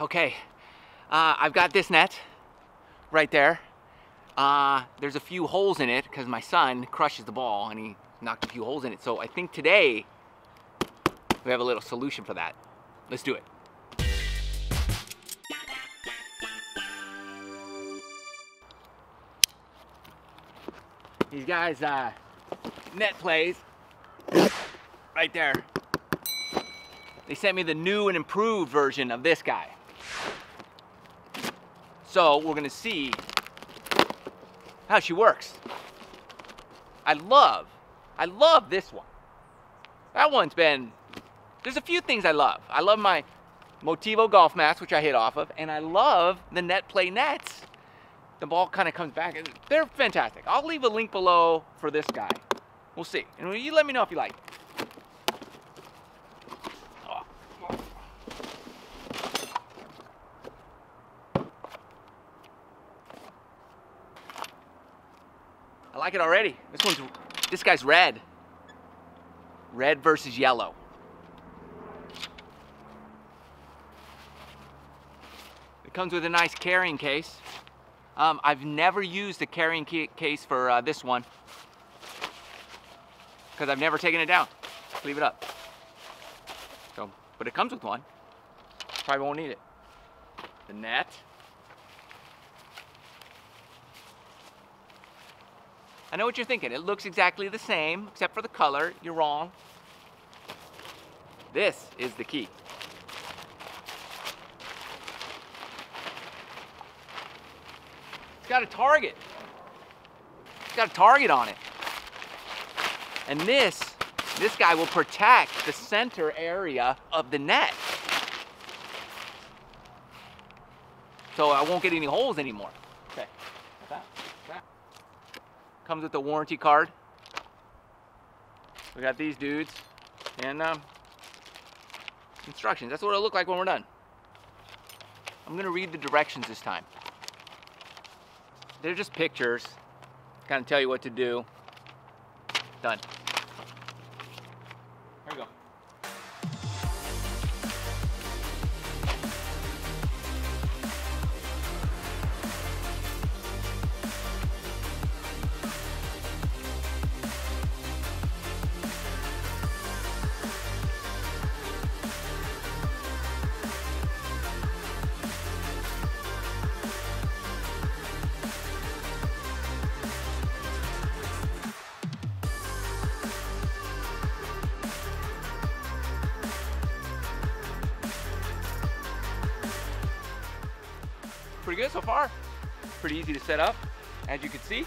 Okay, I've got this net right there. There's a few holes in it because my son crushes the ball and he knocked a few holes in it. So I think today we have a little solution for that. Let's do it. These guys, Net Playz, right there. They sent me the new and improved version of this guy. So we're gonna see how she works. I love this one. That one's been, there's a few things I love. I love my Motivo golf mats, which I hit off of, and I love the Net Playz nets. The ball kind of comes back. They're fantastic. I'll leave a link below for this guy. We'll see. And you let me know if you like it. I like it already. This guy's red. Red versus yellow. It comes with a nice carrying case. I've never used a carrying case for this one because I've never taken it down. Just leave it up. So, but it comes with one. Probably won't need it. The net. I know what you're thinking. It looks exactly the same, except for the color. You're wrong. This is the key. It's got a target. It's got a target on it. And this guy will protect the center area of the net. So I won't get any holes anymore. Okay. That. Comes with the warranty card. We got these dudes and instructions. That's what it'll look like when we're done. I'm gonna read the directions this time. They're just pictures, kind of tell you what to do. Done. Here we go. Pretty good so far. Pretty easy to set up, as you can see.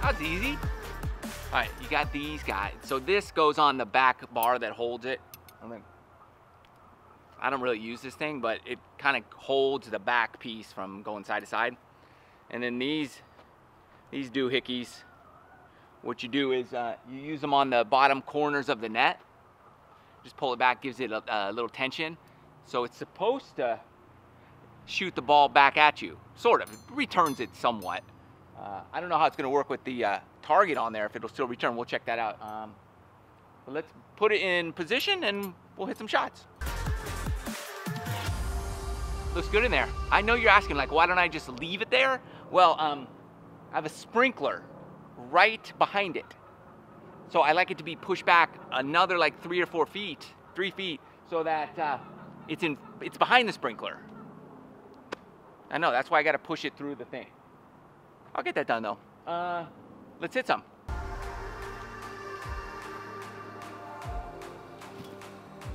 That's easy. All right, you got these guys. So this goes on the back bar that holds it. I don't really use this thing, but it kind of holds the back piece from going side to side. And then these doohickeys. What you do is you use them on the bottom corners of the net. Just pull it back, gives it a little tension. So it's supposed to shoot the ball back at you, sort of. It returns it somewhat. I don't know how it's gonna work with the target on there, if it'll still return. We'll check that out. But let's put it in position and we'll hit some shots. Looks good in there. I know you're asking, like, why don't I just leave it there? Well, I have a sprinkler right behind it. So I like it to be pushed back another like 3 or 4 feet, 3 feet, so that it's behind the sprinkler. I know, that's why I gotta push it through the thing. I'll get that done though. Let's hit some. All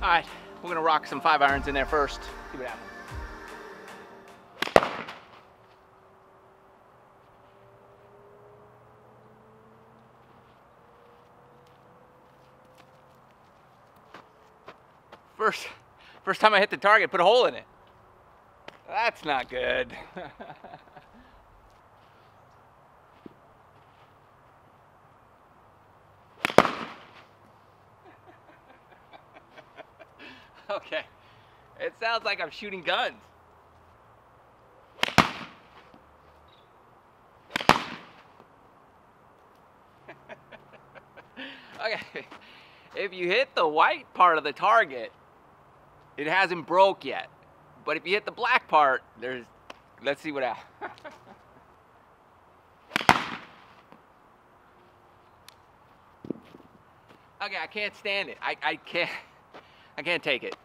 right, we're gonna rock some 5-irons in there first. See what happens. First time I hit the target, put a hole in it. That's not good. Okay, it sounds like I'm shooting guns. Okay, if you hit the white part of the target, it hasn't broke yet. But if you hit the black part, there's, let's see what happens. Okay, I can't stand it. I can't take it.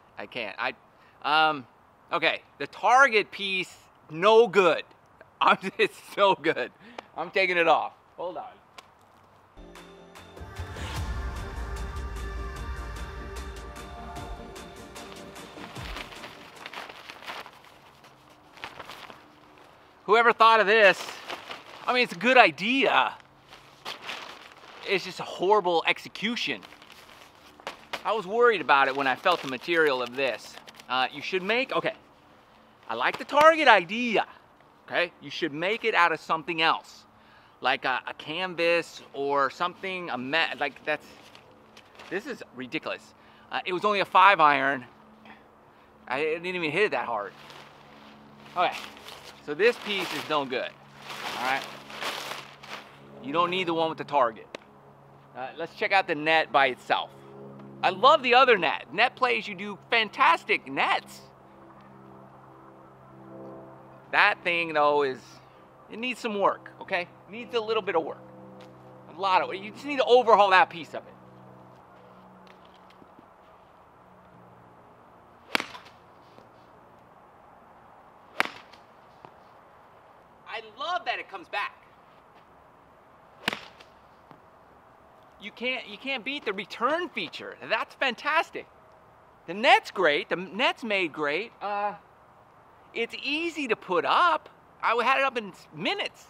Okay, the target piece, no good. It's so good. I'm taking it off. Hold on. Whoever thought of this, I mean, it's a good idea. It's just a horrible execution. I was worried about it when I felt the material of this. You should make, okay, I like the target idea, okay? You should make it out of something else, like a canvas or something, like that's, this is ridiculous. It was only a 5-iron. I didn't even hit it that hard. Okay, so this piece is no good, all right? You don't need the one with the target. Let's check out the net by itself. I love the other net. Net Playz, you do fantastic nets. That thing though is, it needs some work, okay? It needs a little bit of work. A lot of it. You just need to overhaul that piece of it. I love that it comes back. You can't beat the return feature. That's fantastic. The net's great. The net's made great. It's easy to put up. I had it up in minutes.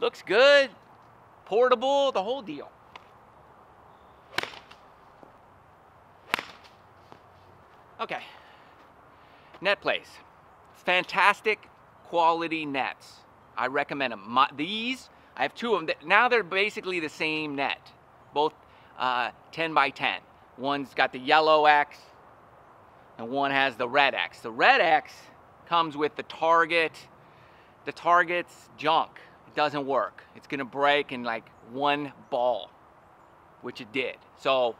Looks good. Portable, the whole deal. Okay. Net Playz. Fantastic quality nets. I recommend them. These, I have two of them. Now they're basically the same net, both 10 by 10. One's got the yellow X and one has the red X. The red X comes with the target. The target's junk. It doesn't work. It's gonna break in like one ball, which it did. So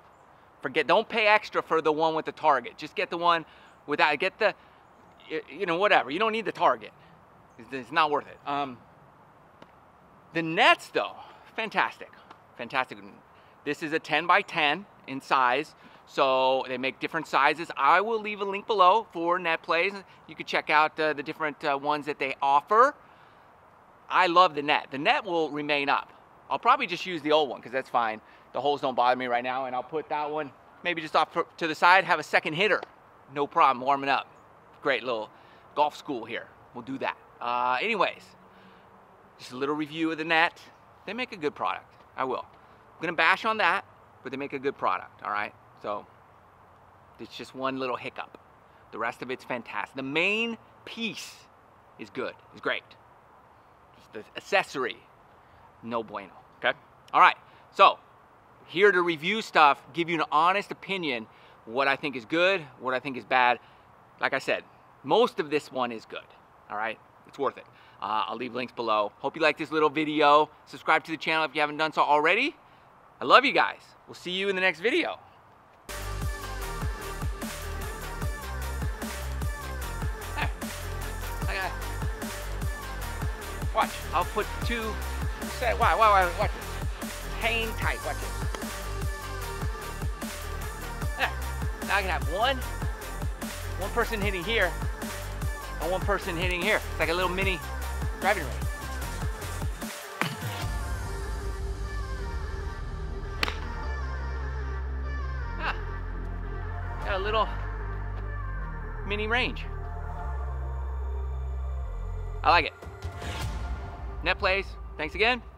forget, don't pay extra for the one with the target. Just get the one without, get the, you know, whatever. You don't need the target. It's not worth it. The nets though, fantastic, fantastic. This is a 10 by 10 in size, so they make different sizes. I will leave a link below for Net Playz. You can check out the different ones that they offer. I love the net. The net will remain up. I'll probably just use the old one because that's fine. The holes don't bother me right now, and I'll put that one maybe just off to the side, have a second hitter. No problem, warming up. Great little golf school here. We'll do that. Anyways. Just a little review of the net. They make a good product. I will. I'm gonna bash on that, but they make a good product, all right? So it's just one little hiccup. The rest of it's fantastic. The main piece is good, is great. Just the accessory, no bueno, okay? All right, so here to review stuff, give you an honest opinion, what I think is good, what I think is bad. Like I said, most of this one is good, all right? It's worth it. I'll leave links below. Hope you like this little video. Subscribe to the channel if you haven't done so already. I love you guys. We'll see you in the next video. There. I got it. Watch. I'll put two. Why? Watch it. Hang tight. Watch it. There. Now I can have one person hitting here and one person hitting here. It's like a little mini driving range. Ah, got a little mini range. I like it. Net Playz, thanks again.